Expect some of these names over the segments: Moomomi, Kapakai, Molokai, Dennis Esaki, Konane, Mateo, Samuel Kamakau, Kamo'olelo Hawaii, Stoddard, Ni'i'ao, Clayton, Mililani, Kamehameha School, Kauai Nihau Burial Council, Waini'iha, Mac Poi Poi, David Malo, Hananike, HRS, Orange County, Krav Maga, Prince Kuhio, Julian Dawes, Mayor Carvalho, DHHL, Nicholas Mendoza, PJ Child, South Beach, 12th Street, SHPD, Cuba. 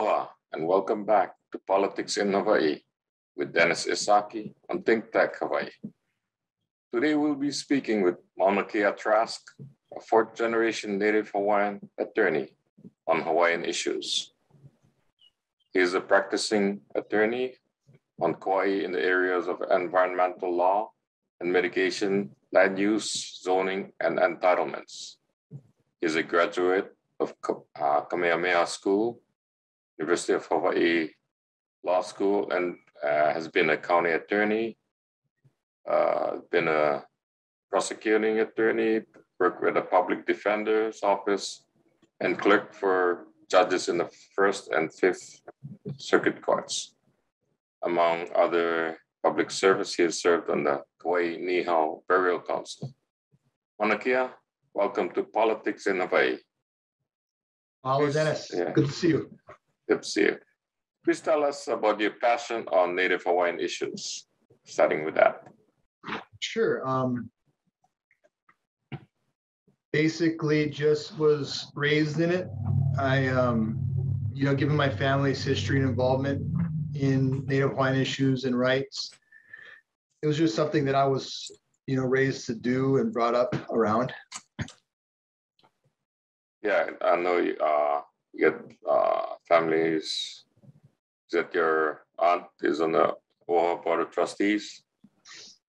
Aloha and welcome back to Politics in Hawaii with Dennis Esaki on Think Tech Hawaii. Today we'll be speaking with Mauna Kea Trask, a fourth generation native Hawaiian attorney on Hawaiian issues. He is a practicing attorney on Kauai in the areas of environmental law and mitigation, land use, zoning, and entitlements. He is a graduate of Kamehameha School, University of Hawaii Law School, and has been a county attorney, been a prosecuting attorney, worked with a public defender's office, and clerked for judges in the First and Fifth Circuit Courts. Among other public service, he has served on the Kauai Nihau Burial Council. Mauna Kea, welcome to Politics in Hawaii. Hello, Dennis. Yeah. Good to see you. Good to see you. Please tell us about your passion on Native Hawaiian issues, starting with that. Sure. Basically, just was raised in it. I, given my family's history and involvement in Native Hawaiian issues and rights, it was just something that I was, raised to do and brought up around. Yeah, I know you got families that your aunt is on the OHA Board of Trustees.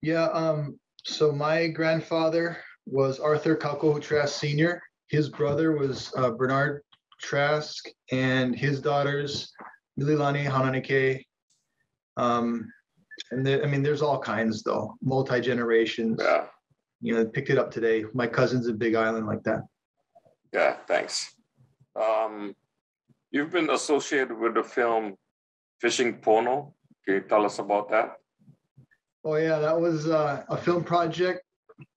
Yeah, so my grandfather was Arthur Kaukohu Trask Sr. His brother was Bernard Trask, and his daughters, Mililani, Hananike. There's all kinds, though, multi-generations. Yeah. Picked it up today. My cousin's in Big Island like that. Yeah, thanks. You've been associated with the film Fishing Pono. Can you tell us about that? Oh, yeah, that was a film project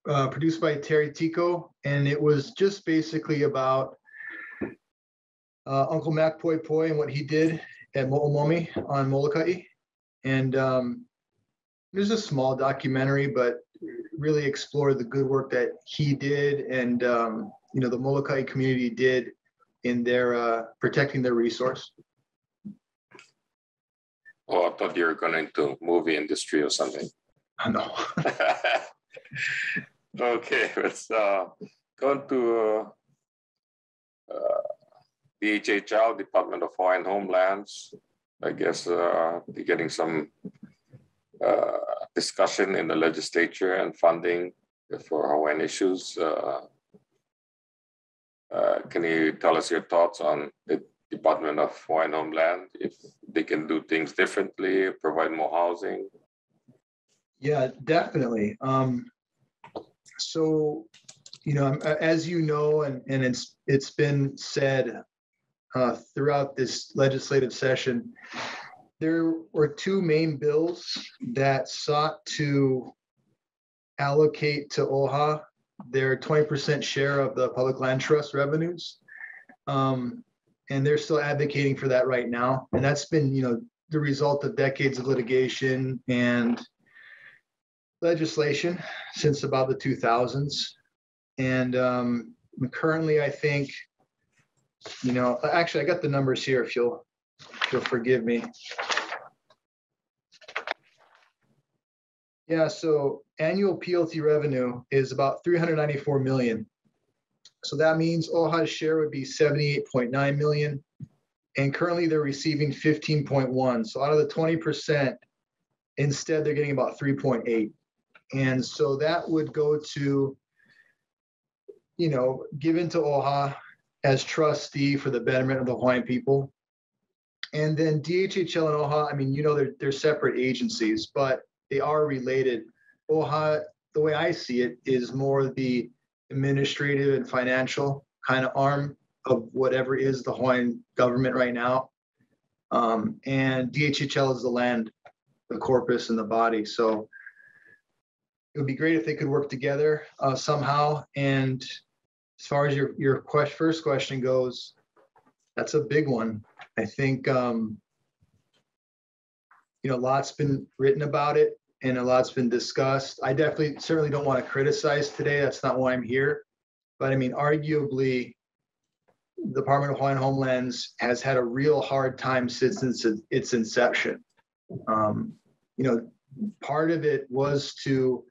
produced by Terry Tico, and it was just basically about Uncle Mac Poi Poi and what he did at Moomomi on Molokai. And it was a small documentary, but really explored the good work that he did and the Molokai community did in their protecting their resource. Oh, I thought you were going into movie industry or something. No. Okay, let's go to DHHL, Department of Hawaiian Homelands. I guess they're getting some discussion in the legislature and funding for Hawaiian issues. Can you tell us your thoughts on the Department of Hawaiian Homeland, if they can do things differently, provide more housing? Yeah, definitely. As you know, and it's been said throughout this legislative session, there were two main bills that sought to allocate to OHA their 20% share of the public land trust revenues. And they're still advocating for that right now. And that's been, the result of decades of litigation and legislation since about the 2000s. And currently, I think, actually I got the numbers here if you'll forgive me. Yeah, so annual PLT revenue is about $394 million. So that means OHA's share would be $78.9 million. And currently they're receiving 15.1. So out of the 20%, instead they're getting about 3.8. And so that would go to, given to OHA as trustee for the betterment of the Hawaiian people. And then DHHL and OHA, they're separate agencies, but they are related. OHA, the way I see it, is more the administrative and financial kind of arm of whatever is the Hawaiian government right now. And DHHL is the land, the corpus, and the body. So it would be great if they could work together somehow. And as far as your first question goes, that's a big one. I think, lots been written about it and a lot's been discussed. I certainly don't want to criticize today. That's not why I'm here. But arguably, the Department of Hawaiian Homelands has had a real hard time since its inception. You know, part of it was to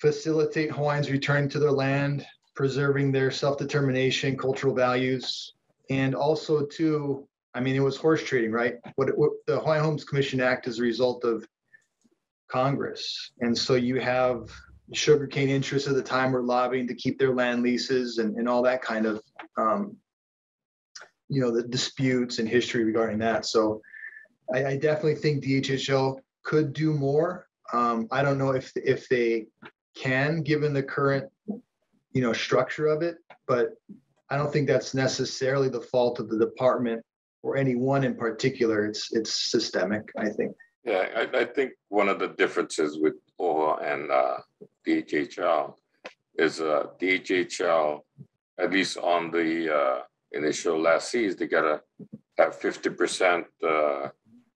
facilitate Hawaiians returning to their land, preserving their self-determination, cultural values, and also to, I mean, it was horse trading, right? What the Hawaiian Homes Commission Act is a result of Congress. And so you have sugarcane interests at the time were lobbying to keep their land leases and all that kind of, you know, the disputes and history regarding that. So I definitely think DHHL could do more. I don't know if they can, given the current, you know, structure of it, but I don't think that's necessarily the fault of the department or anyone in particular. It's systemic, I think. Yeah, I think one of the differences with OHA and DHHL is DHHL, at least on the initial lessees, they gotta have 50%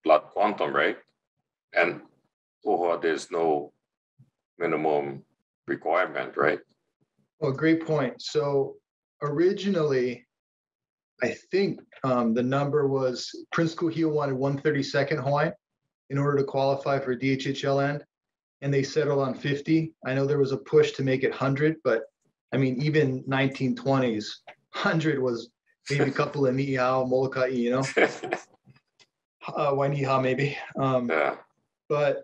lot quantum, right? And OHA, there's no minimum requirement, right? Well, great point. So originally, I think the number was Prince Kuhio wanted 132nd Hawaii in order to qualify for DHHL land, and they settled on 50. I know there was a push to make it 100, but I mean, even 1920s, 100 was maybe a couple in Ni'i'ao, Molokai, you know, Waini'iha maybe. Yeah. But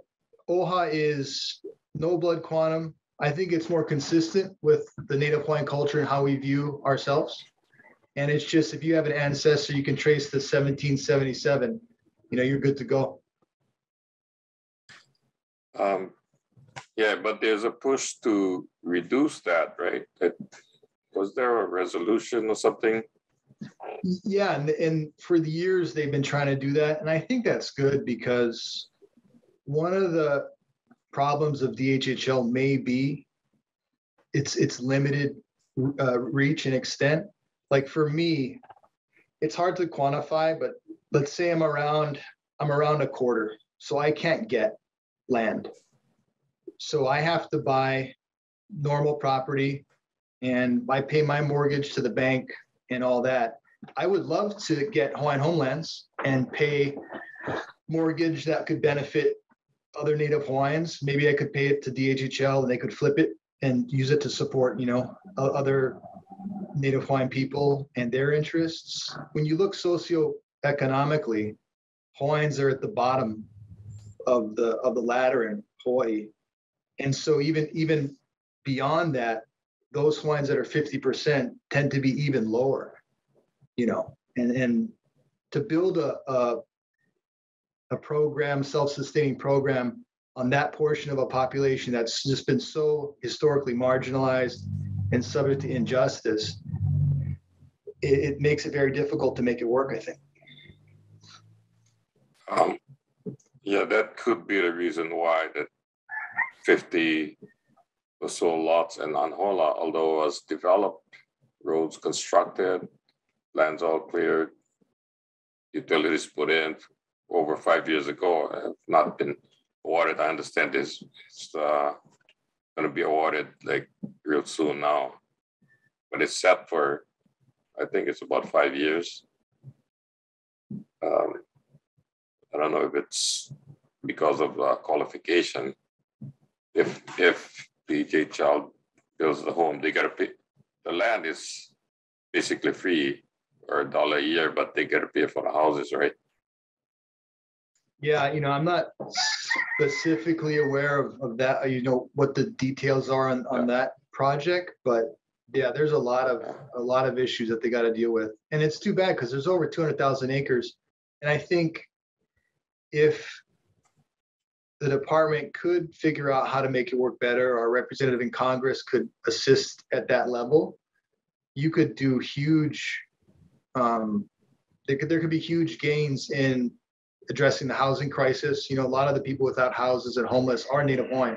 OHA is no blood quantum. I think it's more consistent with the Native Hawaiian culture and how we view ourselves. And it's just, if you have an ancestor, you can trace the 1777, you know, you're good to go. Yeah, but there's a push to reduce that, right? Was there a resolution or something? Yeah, and for the years they've been trying to do that. And I think that's good, because one of the problems of DHHL may be its limited reach and extent. Like for me, it's hard to quantify, but let's say I'm around a quarter, so I can't get land. So I have to buy normal property, and I pay my mortgage to the bank and all that. I would love to get Hawaiian homelands and pay mortgage that could benefit other Native Hawaiians. Maybe I could pay it to DHHL and they could flip it and use it to support, you know, other Native Hawaiian people and their interests. When you look socioeconomically, Hawaiians are at the bottom of the ladder in Hawaii. And so even beyond that, those Hawaiians that are 50% tend to be even lower, you know, and to build a program, self-sustaining program on that portion of a population that's just been so historically marginalized and subject to injustice, it makes it very difficult to make it work, I think. Yeah, that could be the reason why that 50 or so lots in Anhola, although it was developed, roads constructed, lands all cleared, utilities put in over 5 years ago, have not been awarded. I understand this is going to be awarded like real soon now, but it's set for, I think it's about 5 years. I don't know if it's because of qualification. If PJ Child builds the home, they gotta pay. The land is basically free or $1 a year, but they gotta pay for the houses, right? Yeah, you know, I'm not specifically aware of that, you know, what the details are on that project, but yeah, there's a lot of issues that they got to deal with, and it's too bad because there's over 200,000 acres, and I think if the department could figure out how to make it work better, our representative in Congress could assist at that level, you could do huge. There could be huge gains in addressing the housing crisis. You know, a lot of the people without houses and homeless are Native Hawaiian,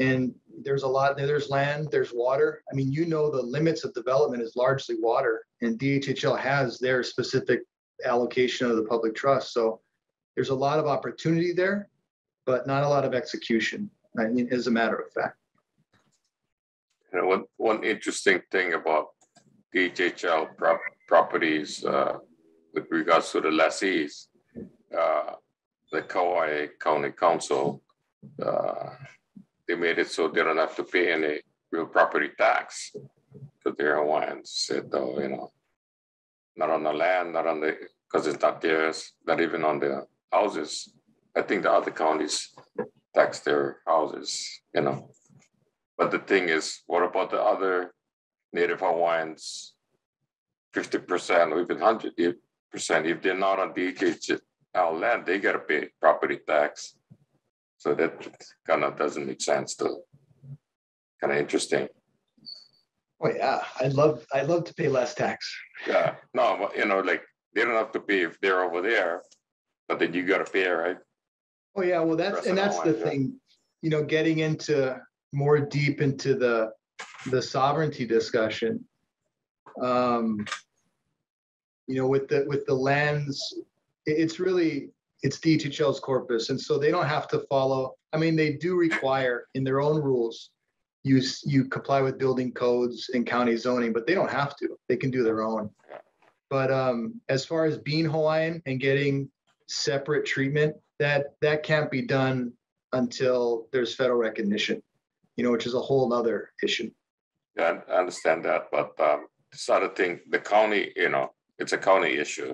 and there's a lot. There's land. There's water. I mean, you know, the limits of development is largely water, and DHHL has their specific allocation of the public trust. So there's a lot of opportunity there, but not a lot of execution, I mean, as a matter of fact. You know, one interesting thing about DHHL properties with regards to the lessees, the Kauai County Council, they made it so they don't have to pay any real property tax because they're Hawaiians. Said, though, you know, not on the land, not on the, because it's not theirs, not even on the houses. I think the other counties tax their houses, you know. But the thing is, what about the other Native Hawaiians, 50% or even 100%? If they're not on DHHL land, they got to pay property tax. So that kind of doesn't make sense, though. Kind of interesting. Oh yeah, I'd love to pay less tax. Yeah, no, you know, like they don't have to pay if they're over there, but then you got to pay, right? Oh yeah, well that's the thing, you know, getting into more deep into the sovereignty discussion. You know, with the lands, it's really, it's DHHL's corpus, and so they don't have to follow. I mean, they do require in their own rules you comply with building codes and county zoning, but they don't have to. They can do their own. But as far as being Hawaiian and getting separate treatment, that can't be done until there's federal recognition, you know, which is a whole other issue. Yeah, I understand that, but this other thing, the county, you know, it's a county issue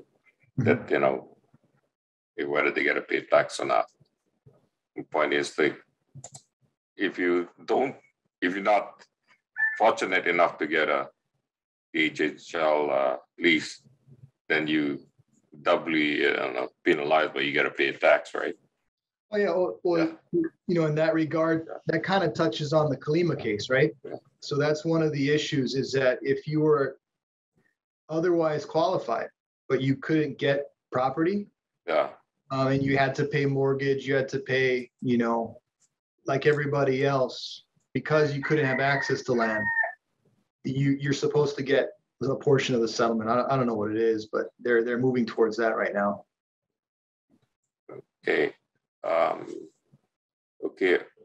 that, you know, whether they get a pay tax or not. The point is that if you're not fortunate enough to get a DHHL lease, then you doubly penalized, but you got to pay a tax, right? Oh yeah, You know, in that regard, that kind of touches on the Kalima case, right? Yeah. So that's one of the issues, is that if you were otherwise qualified, but you couldn't get property, yeah, and you had to pay mortgage, you had to pay, you know, like everybody else, because you couldn't have access to land, you're supposed to get a portion of the settlement. I don't know what it is, but they're moving towards that right now. Okay.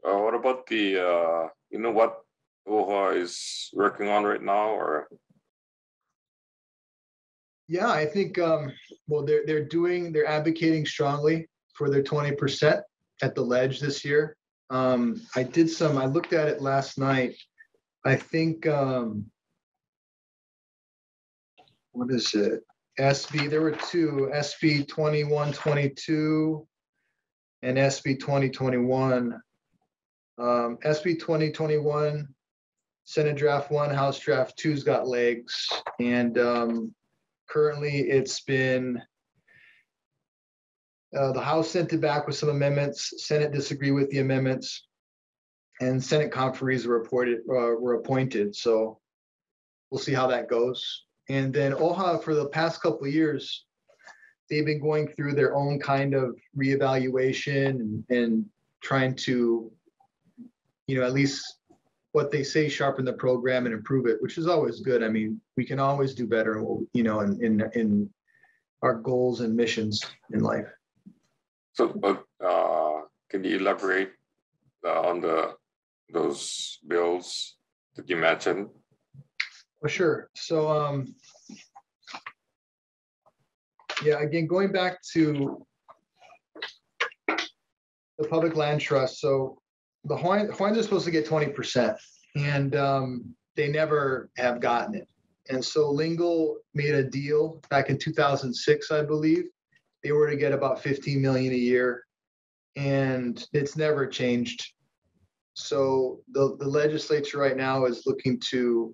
What about the, you know what OHA is working on right now? Or? Yeah, I think, they're advocating strongly for their 20% at the ledge this year. I looked at it last night. I think, what is it? SB, there were two, SB 2122 and SB 2021. SB 2021, Senate Draft 1, House Draft 2's got legs. And currently it's been, the House sent it back with some amendments. Senate disagreed with the amendments, and Senate conferees were appointed. So we'll see how that goes. And then OHA, for the past couple of years, they've been going through their own kind of reevaluation and trying to, you know, at least what they say, sharpen the program and improve it, which is always good. I mean, we can always do better, you know, in our goals and missions in life. So, can you elaborate on those bills that you mentioned? Well, sure. So, again, going back to the public land trust. So, the Hawaiians are supposed to get 20%, and they never have gotten it. And so, Lingle made a deal back in 2006, I believe. They were to get about $15 million a year, and it's never changed. So, the legislature right now is looking to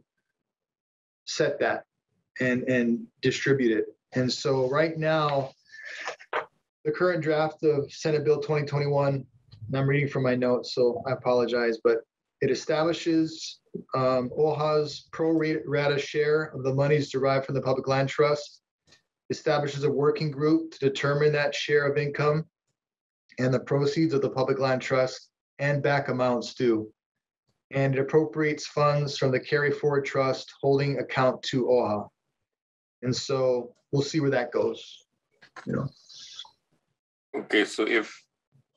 set that and distribute it. And so right now, the current draft of Senate Bill 2021, and I'm reading from my notes, so I apologize, but it establishes OHA's pro rata share of the monies derived from the public land trust, establishes a working group to determine that share of income and the proceeds of the public land trust and back amounts due. And it appropriates funds from the Carry Forward Trust holding account to OHA. And so we'll see where that goes, you know. Okay, so if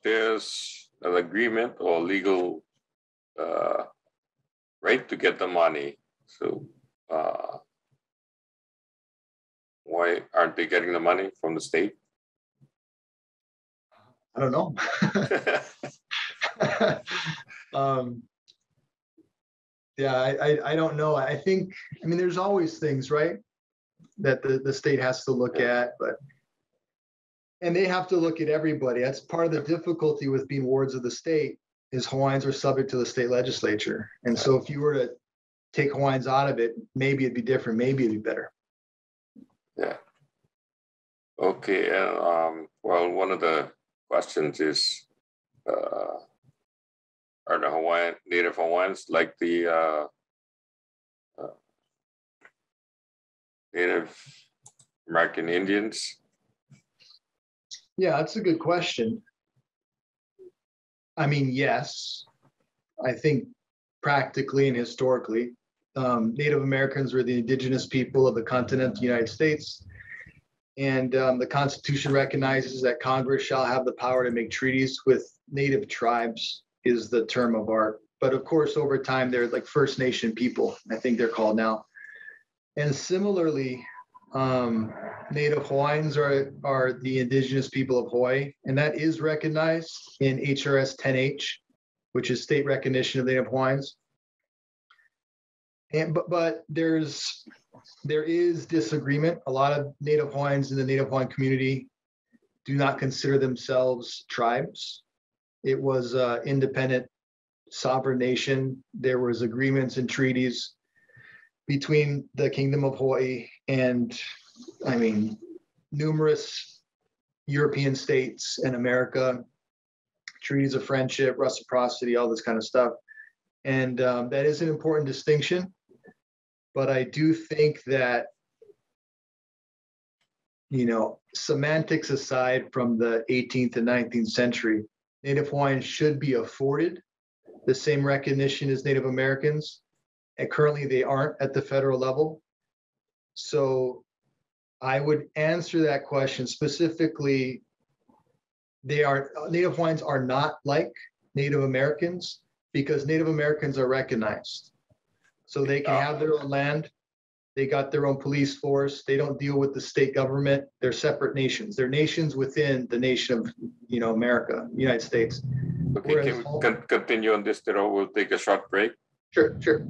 there's an agreement or legal right to get the money, so Why aren't they getting the money from the state? I don't know. Yeah, I don't know. I think, I mean, there's always things, right, that the state has to look at, but, and they have to look at everybody. That's part of the difficulty with being wards of the state, is Hawaiians are subject to the state legislature. And so if you were to take Hawaiians out of it, maybe it'd be different, maybe it'd be better. Yeah. Okay. Well, one of the questions is, are the Hawaiian, Native Hawaiians like the Native American Indians? Yeah, that's a good question. I mean, yes. I think practically and historically, Native Americans were the indigenous people of the continent of the United States. And the Constitution recognizes that Congress shall have the power to make treaties with Native tribes, is the term of art. But of course, over time, they're like First Nation people, I think they're called now. And similarly, Native Hawaiians are the indigenous people of Hawaii, and that is recognized in HRS 10H, which is state recognition of Native Hawaiians. And but there is disagreement. A lot of Native Hawaiians in the Native Hawaiian community do not consider themselves tribes. It was an independent, sovereign nation. There was agreements and treaties between the Kingdom of Hawaii and, I mean, numerous European states and America, treaties of friendship, reciprocity, all this kind of stuff. And that is an important distinction. But I do think that, you know, semantics aside from the 18th and 19th century, Native Hawaiians should be afforded the same recognition as Native Americans. And currently they aren't at the federal level. So I would answer that question specifically. Native Hawaiians are not like Native Americans because Native Americans are recognized. So they can have their own land. They got their own police force. They don't deal with the state government. They're separate nations. They're nations within the nation of, you know, America, United States. Okay, whereas can we continue on this? We'll take a short break. Sure, sure.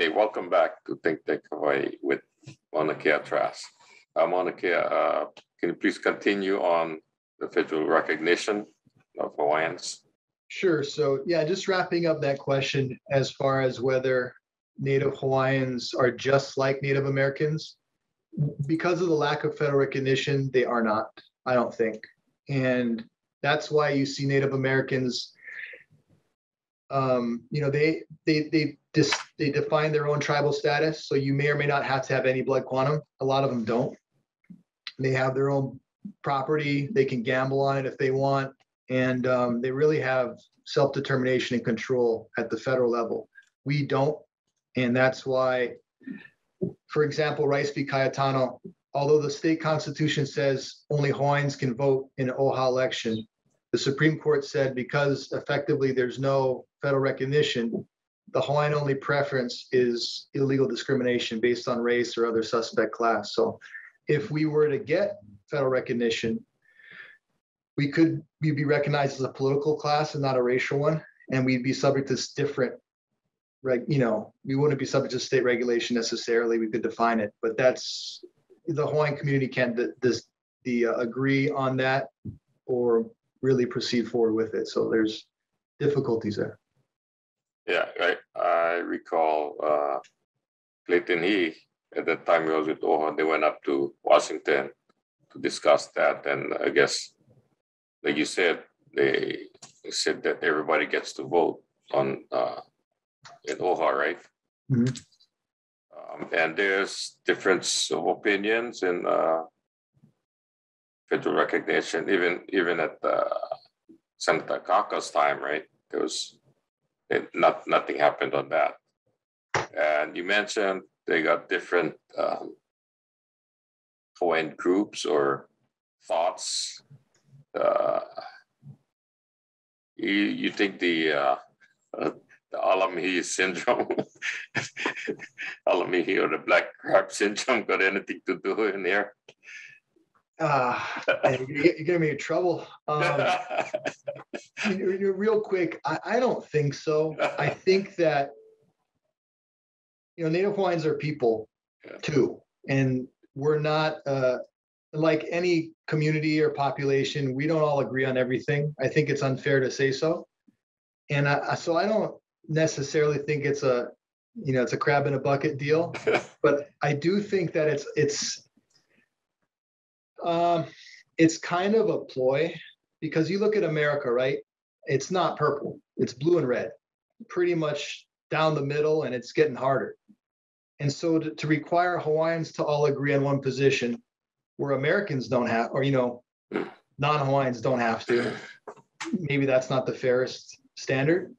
Okay, welcome back to Think Tech Hawaii with Mauna Kea Trask. Mauna Kea, can you please continue on the federal recognition of Hawaiians? Sure. So, yeah, just wrapping up that question as far as whether Native Hawaiians are just like Native Americans. Because of the lack of federal recognition, they are not, I don't think. And that's why you see Native Americans, you know, they define their own tribal status, so you may or may not have to have any blood quantum. A lot of them don't. They have their own property. They can gamble on it if they want, and they really have self-determination and control at the federal level. We don't, and that's why, for example, Rice v. Cayetano, although the state constitution says only Hawaiians can vote in an OHA election, the Supreme Court said because effectively there's no federal recognition, the Hawaiian-only preference is illegal discrimination based on race or other suspect class. So if we were to get federal recognition, we'd be recognized as a political class and not a racial one, and we'd be subject to different we wouldn't be subject to state regulation necessarily. We could define it, but that's the Hawaiian community can't agree on that or really proceed forward with it. So there's difficulties there. Yeah, right. I recall Clayton He, at that time he was with OHA, they went up to Washington to discuss that. And I guess, like you said, they said that everybody gets to vote on in OHA, right? Mm-hmm. And there's difference of opinions and federal recognition, even at Senator Kakau's time, right? There was nothing happened on that. And you mentioned they got different Hawaiian groups or thoughts. You think the Alamihi syndrome, Alamihi or the black crab syndrome got anything to do in there? You're gonna be in trouble. Real quick, I don't think so. I think that Native Hawaiians are people too, and we're not like any community or population. We don't all agree on everything. I think it's unfair to say so, and so I don't necessarily think it's a it's a crab in a bucket deal, but I do think that it's kind of a ploy, because you look at America, right? It's not purple, it's blue and red, pretty much down the middle, and it's getting harder. And so to require Hawaiians to all agree on one position where Americans don't have, or, non-Hawaiians don't have to, maybe that's not the fairest standard,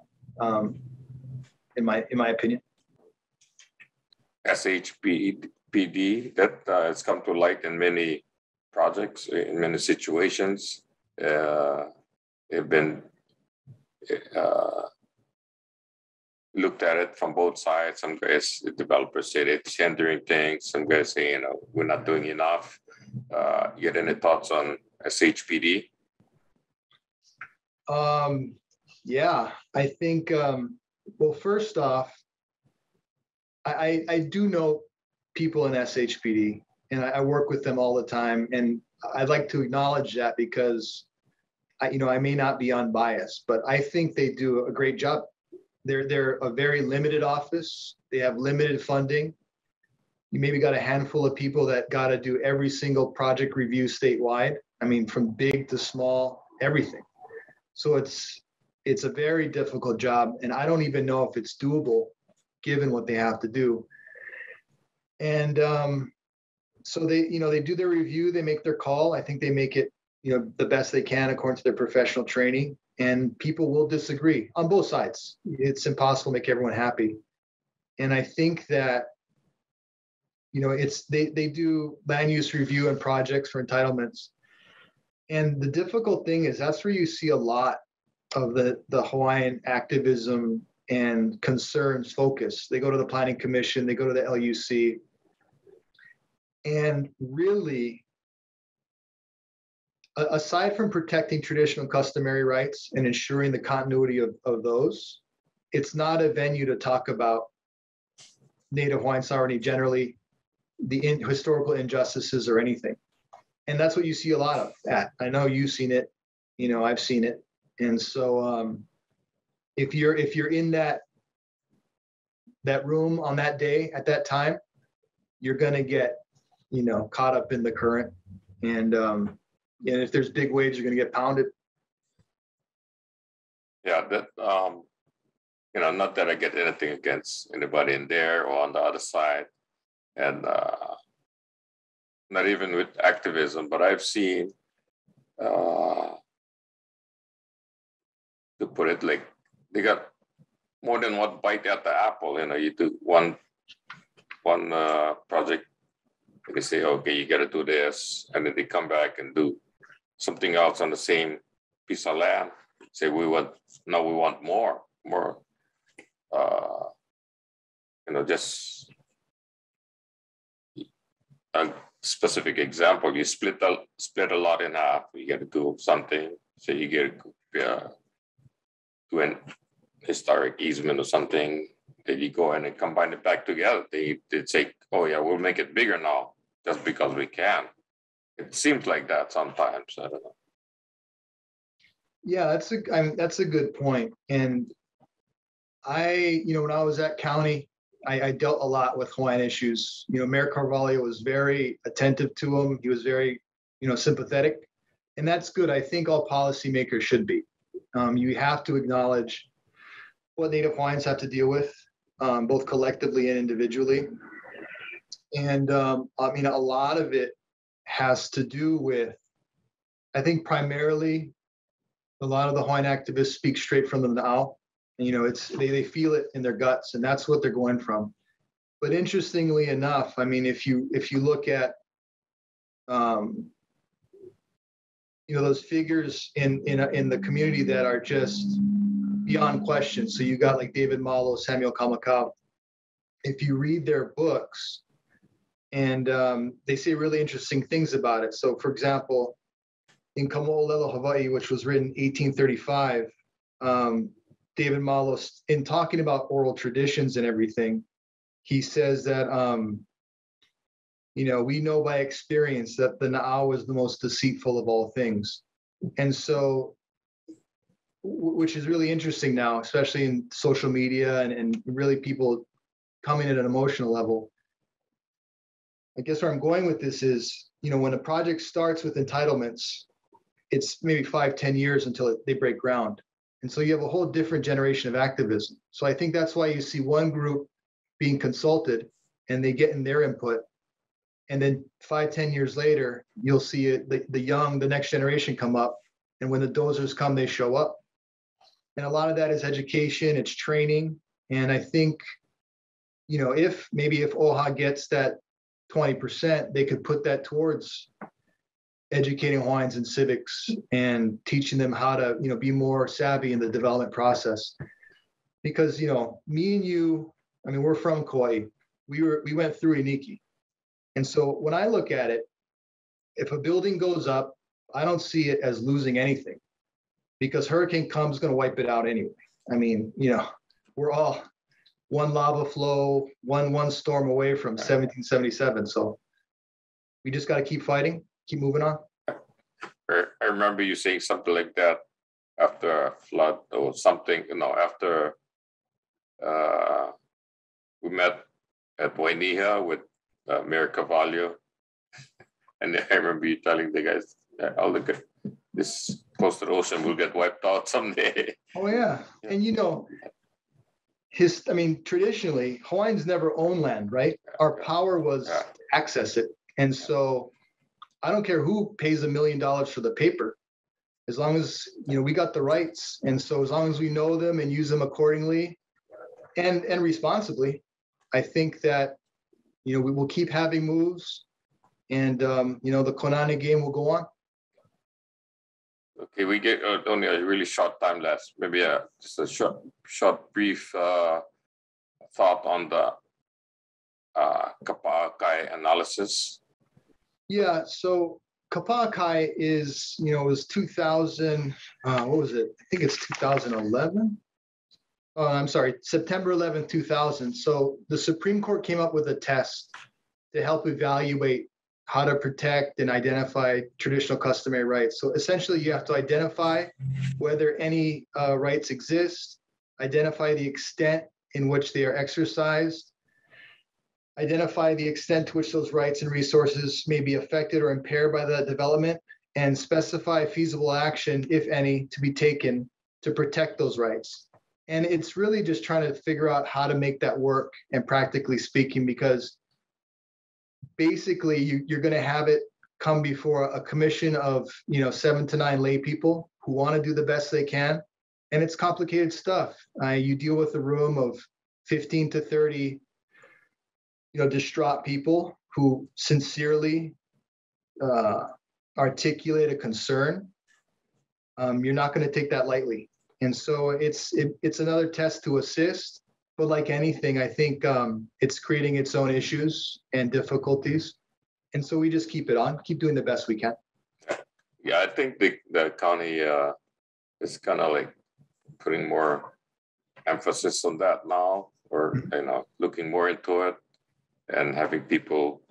in my opinion. SHPD, that has come to light in many projects, in many situations. They've been looked at it from both sides. Some guys, the developers say it's hindering things. Some guys say, we're not doing enough. You had any thoughts on SHPD? Yeah, I think, well, first off, I do know people in SHPD, and I work with them all the time. And I'd like to acknowledge that, because I may not be unbiased, but I think they do a great job. They're a very limited office. They have limited funding. You maybe got a handful of people that got to do every single project review statewide. I mean, from big to small, everything. So it's a very difficult job, and I don't even know if it's doable given what they have to do. And so they, they do their review, they make their call. I think they make it, the best they can according to their professional training. And people will disagree on both sides. It's impossible to make everyone happy. And I think that, they do land use review and projects for entitlements. And the difficult thing is that's where you see a lot of the Hawaiian activism and concerns focus. They go to the Planning Commission, they go to the LUC. And really, aside from protecting traditional customary rights and ensuring the continuity of those, it's not a venue to talk about Native Hawaiian sovereignty generally, the historical injustices or anything. And that's what you see a lot of that. I know you've seen it, I've seen it. And so if you're in that room on that day at that time, you're gonna get, caught up in the current. And if there's big waves, you're going to get pounded. Yeah, that not that I get anything against anybody in there or on the other side, and not even with activism, but I've seen, to put it like, they got more than one bite at the apple. You do one project. They say, okay, you got to do this, and then they come back and do something else on the same piece of land. Say we want more. Just a specific example. You split a lot in half. You got to do something. So you get to an historic easement or something. Then you go in and combine it back together. They say, oh yeah, we'll make it bigger now just because we can. It seems like that sometimes. I don't know. Yeah, that's a good point. And I, when I was at county, I dealt a lot with Hawaiian issues. Mayor Carvalho was very attentive to them. He was very, sympathetic, and that's good. I think all policymakers should be. You have to acknowledge what Native Hawaiians have to deal with, both collectively and individually. And I mean, a lot of it has to do with, I think primarily, a lot of the Hawaiian activists speak straight from the Ni'i'ao. They feel it in their guts, and that's what they're going from. But interestingly enough, I mean, if you look at those figures in the community that are just beyond question. So you got like David Malo, Samuel Kamakau. If you read their books, and they say really interesting things about it. So for example, in Kamo'olelo, Hawaii, which was written in 1835, David Malo, in talking about oral traditions and everything, he says that, we know by experience that the Ni'i'ao is the most deceitful of all things. And so, which is really interesting now, especially in social media and really people coming at an emotional level. I guess where I'm going with this is, when a project starts with entitlements, it's maybe 5-10 years until they break ground. And so you have a whole different generation of activism. So I think that's why you see one group being consulted and they get in their input. And then 5-10 years later, you'll see it, the next generation come up. And when the dozers come, they show up. And a lot of that is education, it's training. And I think, if OHA gets that 20%, they could put that towards educating Hawaiians in civics and teaching them how to, be more savvy in the development process. Because, me and you, I mean, we're from Kauai. We went through Aniki. And so when I look at it, if a building goes up, I don't see it as losing anything, because hurricane comes going to wipe it out anyway. I mean, we're all one lava flow, one storm away from 1777. So we just got to keep fighting. Keep moving on. I remember you saying something like that after a flood or something, after we met at Waini'iha with Mayor Carvalho. And I remember you telling the guys, I'll look at this coastal ocean will get wiped out someday. Oh, yeah. And, traditionally, Hawaiians never owned land, right? Our power was to access it. And so, I don't care who pays $1 million for the paper, as long as, we got the rights. And so as long as we know them and use them accordingly and responsibly, I think that, we will keep having moves and, the Konane game will go on. Okay, we get only a really short time left. Maybe just a short brief thought on the Kapakai analysis. Yeah, so Kapakai is, was 2000, what was it? I think it's 2011. I'm sorry, September 11, 2000. So the Supreme Court came up with a test to help evaluate how to protect and identify traditional customary rights. So essentially, you have to identify whether any rights exist, identify the extent in which they are exercised, identify the extent to which those rights and resources may be affected or impaired by the development, and specify feasible action, if any, to be taken to protect those rights. And it's really just trying to figure out how to make that work, and practically speaking, because basically you're going to have it come before a commission of 7 to 9 lay people who want to do the best they can. And it's complicated stuff. You deal with a room of 15 to 30 distraught people who sincerely articulate a concern. You're not going to take that lightly. And so it's another test to assist. But like anything, I think it's creating its own issues and difficulties. And so we just keep it on, keep doing the best we can. Yeah, I think the county is kind of like putting more emphasis on that now. or looking more into it and having people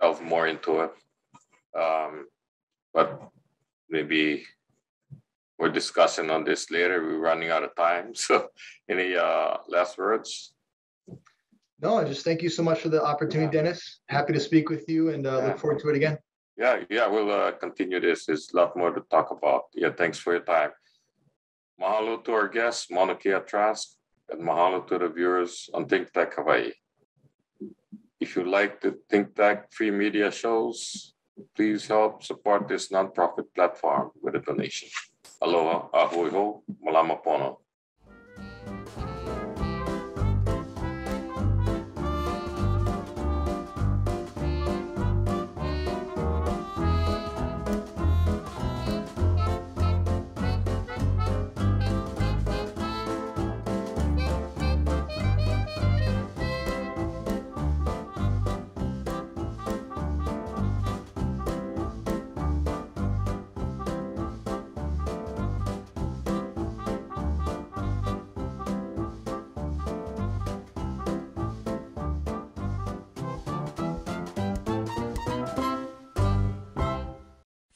delve more into it. But maybe we're discussing on this later. We're running out of time. So any last words? No, just thank you so much for the opportunity, Dennis. Happy to speak with you and look forward to it again. Yeah, we'll continue this. There's a lot more to talk about. Yeah, thanks for your time. Mahalo to our guests, Mauna Kea Trask, and mahalo to the viewers on Think Tech Hawaii. If you like the Think Tech free media shows, please help support this nonprofit platform with a donation. Aloha, ahoiho, malama pono.